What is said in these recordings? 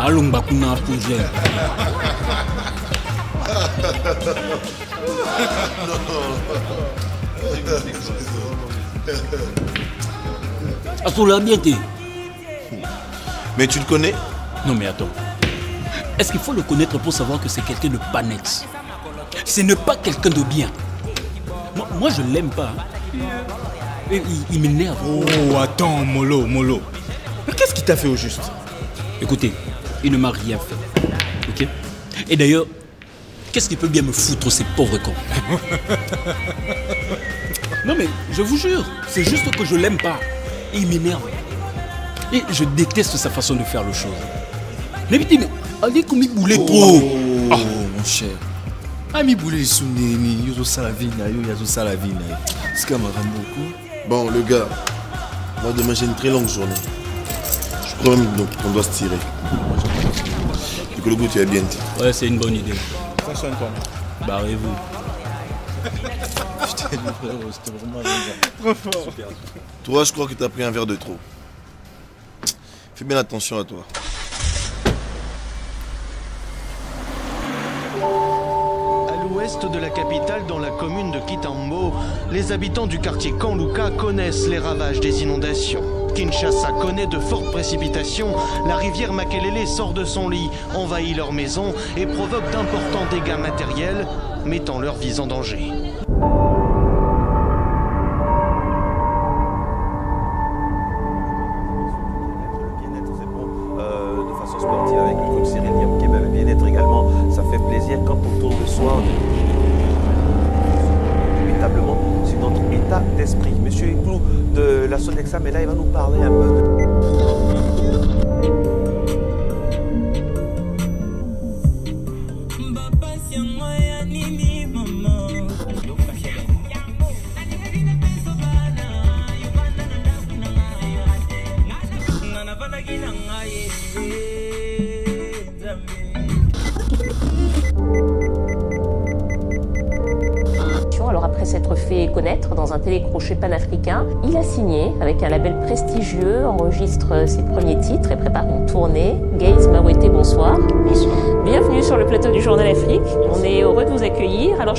Allons, Bakuna, Pougel. Mais tu le connais? Non, mais attends. Est-ce qu'il faut le connaître pour savoir que c'est quelqu'un de pas net? Ce n'est pas quelqu'un de bien. Moi, je l'aime pas. Il m'énerve. Oh, attends, Molo. Mais qu'est-ce qu'il t'a fait au juste? Écoutez, il ne m'a rien fait. Ok? Et d'ailleurs, qu'est-ce qu'il peut bien me foutre, ces pauvres cons? Non, mais je vous jure, c'est juste que je l'aime pas. Et il m'énerve. Et je déteste sa façon de faire les choses. Mais putain, allez, comme il boulait trop. Oh, mon cher. Bon, le gars, moi demain j'ai une très longue journée. Je crois même qu'on doit se tirer. Du coup, le goût, tu as bien dit. Ouais, c'est une bonne idée. Ça sonne comme. Barrez-vous. Putain, le frère, c'était vraiment bien. Trop fort. Super. Toi, je crois que t'as pris un verre de trop. Fais bien attention à toi. De la capitale, dans la commune de Kitambo, les habitants du quartier Kanluka connaissent les ravages des inondations. Kinshasa connaît de fortes précipitations, la rivière Makelele sort de son lit, envahit leurs maisons et provoque d'importants dégâts matériels, mettant leur vie en danger. Monsieur Hicklou de la Sonexa, mais là il va nous parler un peu s'être fait connaître dans un télécrochet panafricain. Il a signé avec un label prestigieux, enregistre ses premiers titres et prépare une tournée. Gaz Mawete, bonsoir. Bonsoir. Bienvenue sur le plateau du Journal Afrique. Merci. On est heureux de vous accueillir. Alors,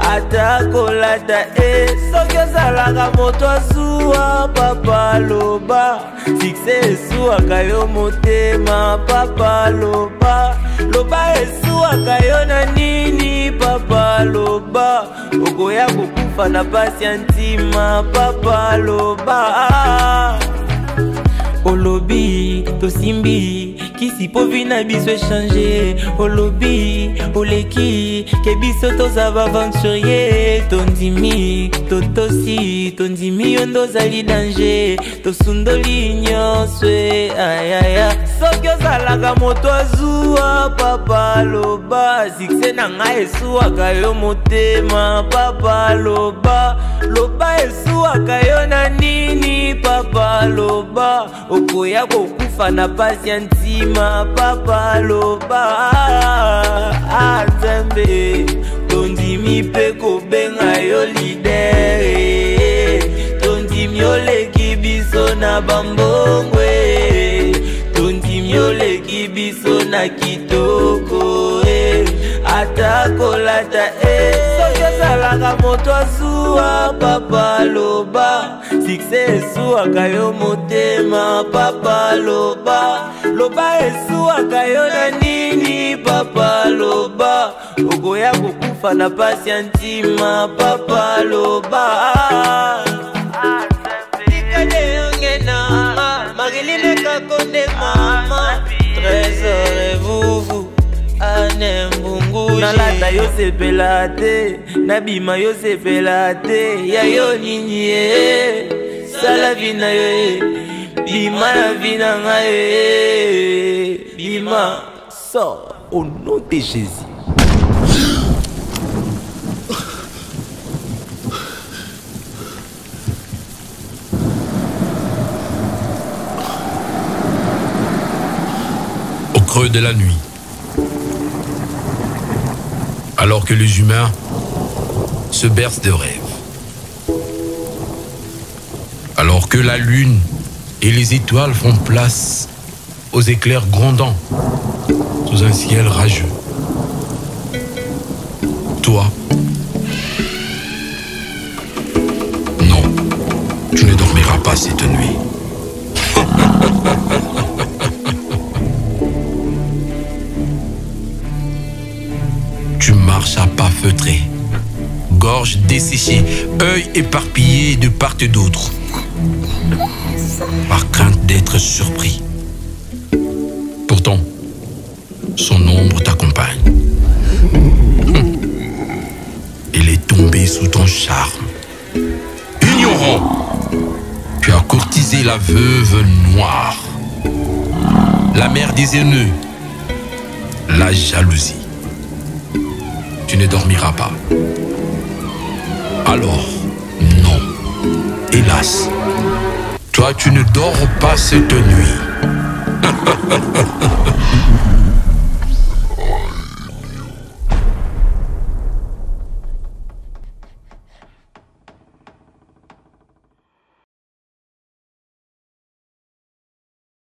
Atako lata Soke zalaka moto asua papa loba Sikse esua kayo motema papa loba Loba esua kayo na nini papa loba Okoya kukufa na pasi ya ntima papa loba Olobi, tosimbi Kisi po vina biso échanger au lobby, au leki Ke biso toza baventurier Tondimi, totosi Tondimi yondo zali danger Tosundoli nyonswe Ayaya Soki ozalaga moto azua Papa loba Zikse nanga esua kayo motema Papa loba Loba esua kayo na nini Papa loba Okoya kokufa na pasi antima Papa loba Atembe Tondimi peko benga yo lidere Tondimi ole kibiso na bambongwe Tondimi ole kibiso na kitoko Atako lata Soke salaka moto azua Papa loba Sikse esua kayo motema Papa loba Loba esua kayo na nini Papa loba Ogoya kukufa na pasi antima Papa loba Tikade yongena Makelele kakonde mama Trésor et vouvou Nalata yo se pelate, nabima yo se pelate Ya yo nini e, salavina yo e Bima la vina nga e, bima Sors au nom de Jésus Au creux de la nuit alors que les humains se bercent de rêves. Alors que la lune et les étoiles font place aux éclairs grondants sous un ciel rageux. Toi, non, tu ne dormiras pas cette nuit. À pas feutré, gorge desséchée, œil éparpillé de part et d'autre, par crainte d'être surpris. Pourtant, son ombre t'accompagne. Elle est tombée sous ton charme. Ignorant, tu as courtisé la veuve noire, la mère des haineux, la jalousie. Tu ne dormiras pas. Alors, non. Hélas, toi, tu ne dors pas cette nuit.